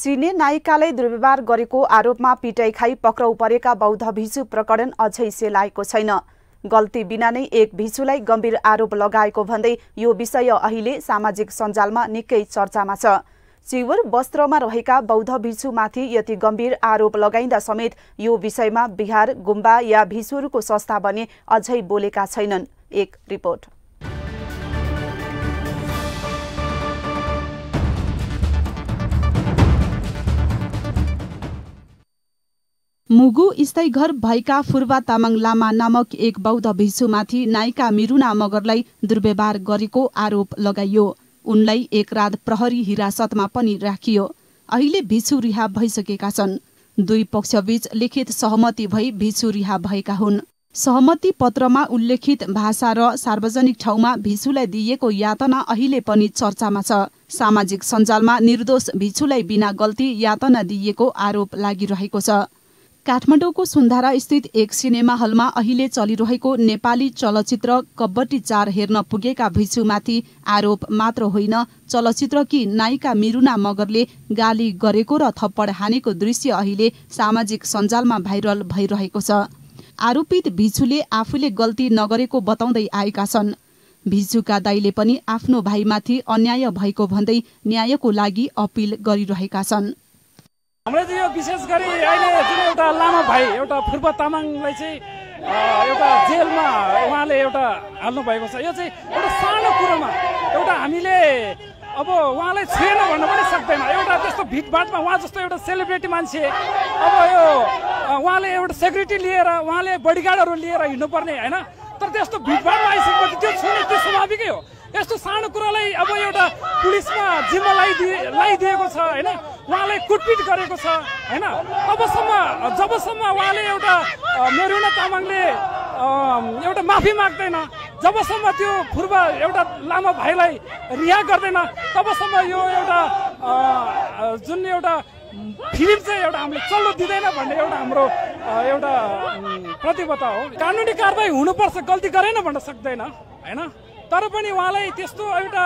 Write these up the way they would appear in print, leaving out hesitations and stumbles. श्रीले नायिकाले दुर्व्यवहार गरेको आरोपमा पिटाई खाई पक्राउ परेका बौद्ध भिक्षु प्रकरण अझै सेलाएको छैन। गल्ती बिना नै एक भिक्षुलाई गम्भीर आरोप लगाएको भन्दै यो विषय अहिले सामाजिक सञ्जालमा निकै चर्चामा छ। चिवर वस्त्रमा रहेका बौद्ध भिक्षुमाथि यति गम्भीर आरोप लगाइँदा समेत यो विषयमा बिहार गुम्बा या भिक्षुहरूको संस्था भने अझै बोलेका छैनन्। एक रिपोर्ट। मुगु स्थायी घर भएका फुर्वा तामाङ लामा नामक एक बौद्ध भिक्षुमाथि नायिका मिरुना मगरलाई दुर्व्यवहार गरेको आरोप लगाइयो। उनलाई एक रात प्रहरी हिरासतमा पनि राखियो। अहिले भिक्षु रिहा भइसकेका छन्। दुई पक्षबीच लिखित सहमति भई भिक्षु रिहा भएका हुन्। सहमति पत्रमा उल्लेखित भाषा र सार्वजनिक ठाउँमा भिक्षुलाई दिएको यातना अहिले पनि चर्चामा छ। सामाजिक सञ्जालमा निर्दोष भिक्षुलाई बिना गल्ती यातना दिएको आरोप लागिरहेको छ। काठमाडौँको सुन्धारा स्थित एक सिनेमा हलमा अहिले चलिरहेको नेपाली चलचित्र कब्बडी 4 हेर्न पुगेका भिक्षुमाथि आरोप मात्र होइन, चलचित्रकी नायिका मिरुना मगरले गाली गरेको र थप्पड हानेको दृश्य अहिले सामाजिक सञ्जालमा भाइरल भइरहेको छ। आरोपित भिक्षुले आफूले गल्ती नगरेको बताउँदै आएका छन्। भिक्षुका दाइले पनि आफ्नो भाइमाथि अन्याय भएको भन्दै न्यायको लागि अपिल गरिरहेका छन्। हमें तो विशेष गरी अहिले एउटा लामा भाई एउटा फुर्पा तामाङलाई चाहिँ एउटा जेलमा उहाँले एउटा हाल्नु भएको छ। यो चाहिँ एउटा सानो कुरामा एउटा हामीले अब उहाँलाई छुएन भन्न पनि सक्दैन। एउटा त्यस्तो भिडभाडमा उहाँ जस्तो एउटा सेलिब्रिटी मान्छे अब यो उहाँले एउटा सेक्युरिटी लिएर उहाँले बडीगार्डहरू लिएर हिँड्नुपर्ने होइन, तर त्यस्तो भिडभाडमा आइसकेपछि त्यो छुने त्यो स्वाभाविकै हो। यस्तो सानो कुरालाई अब एउटा पुलिसमा जिम्मा लगाइदिएको छ हैन, उहाँलाई कुटपिट गरेको छ हैन। जबसम्म उहाँले एउटा मेरुना तामाङले एउटा माफी माग्दैन, जबसम्म त्यो फुर्बा एउटा लामा भाइलाई रिहा गर्दैन, तबसम्म यो एउटा जुन एउटा फिल्म चाहिँ एउटा हामीले चल्न दिँदैन भन्ने एउटा हाम्रो एउटा प्रतिबद्धता हो। कानुनी कारबाही हुनुपर्छ, गल्ती गरेन भन्न सक्दैन हैन, तर पनि उहाँलाई त्यस्तो एउटा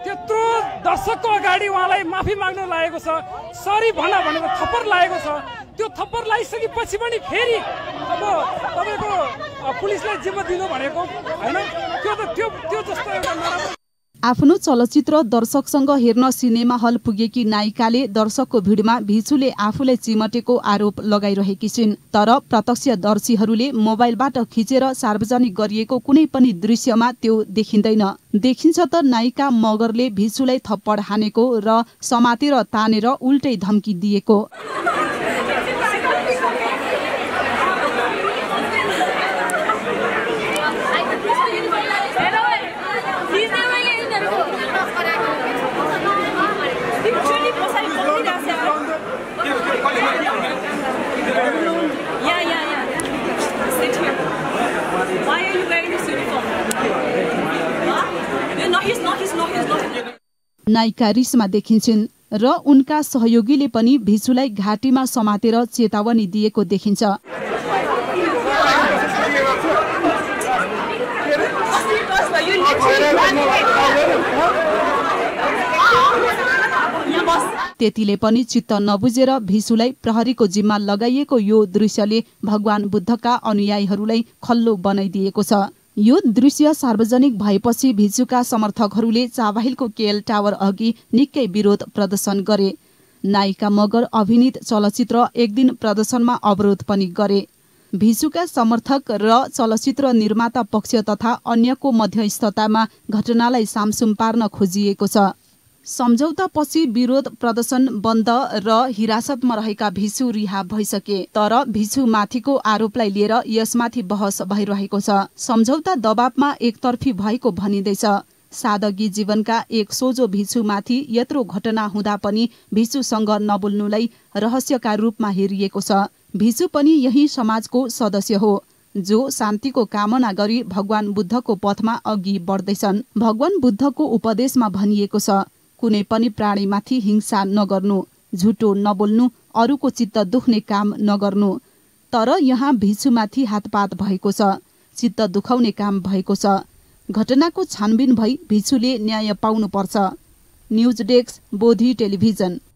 त्यत्रो दर्शकको अगाडि उहाँलाई माफी माग्न लागेको छ, सरी भन भनेर थप्पड लागेको छ। त्यो थप्पड लागिसकेपछि पनि फेरि अब तपाईको पुलिसलाई जिम्मा दिनु भनेको हैन, त्यो त त्यो जस्तो एउटा नराम्रो। आफ्नो चलचित्र दर्शकसँग हेर्न सिनेमा हल पुगेकी नायिकाले दर्शकको भिडमा भिक्षुले आफूलाई चिमटेको आरोप लगाइरहेकी छिन्, तर प्रत्यक्षदर्शीहरूले मोबाइलबाट खिचेर सार्वजनिक गरिएको कुनै पनि दृश्यमा त्यो देखिँदैन। देखिन्छ त नायिका मगरले भिक्षुलाई थप्पड हानेको र समातेर तानेर उल्टै धम्की दिएको। नायिका रिसमा देखिन्छन् र उनका सहयोगीले पनि भिक्षुलाई घाटीमा समातेर चेतावनी दिएको देखिन्छ। त्यतिले पनि चित्त नबुझेर भिक्षुलाई प्रहरीको जिम्मा लगाइएको यो दृश्यले भगवान बुद्धका अनुयायीहरूलाई खल्लो बनाइदिएको छ। यो दृश्य सार्वजनिक भएपछि भिक्षुका समर्थकहरूले चाबाहिलको केएल टावर अघि निकै विरोध प्रदर्शन गरे। नायिका मगर अभिनीत चलचित्र एक दिन प्रदर्शनमा अवरोध पनि गरे। भिक्षुका समर्थक र चलचित्र निर्माता पक्ष तथा अन्यको मध्यस्थतामा घटनालाई सामसुम पार्न खोजिएको छ। सम्झौतापछि विरोध प्रदर्शन बन्द र हिरासतमा रहेका भिक्षु रिहा भइसके, तर भिक्षुमाथिको आरोपलाई लिएर यसमाथि बहस भइरहेको छ। सम्झौता दबावमा एकतर्फी भएको भनिँदैछ। सादगी जीवनका एक सोझो भिक्षुमाथि यत्रो घटना हुँदा पनि भिक्षुसँग नबोल्नुलाई रहस्यका रूपमा हेरिएको छ। भिक्षु पनि यही समाजको सदस्य हो जो शान्तिको कामना गरी भगवान बुद्धको पथमा अघि बढ्दैछन्। भगवान बुद्धको उपदेशमा भनिएको छ, कुनै पनि प्राणीमाथि हिंसा नगर्नु, झुटो नबोल्नु, अरूको चित्त दुख्ने काम नगर्नु, तर यहाँ भिक्षुमाथि हातपात भएको छ, चित्त दुखाउने काम भएको छ। घटनाको छानबिन भई भिक्षुले न्याय पाउनुपर्छ। News desk, Bodhi television.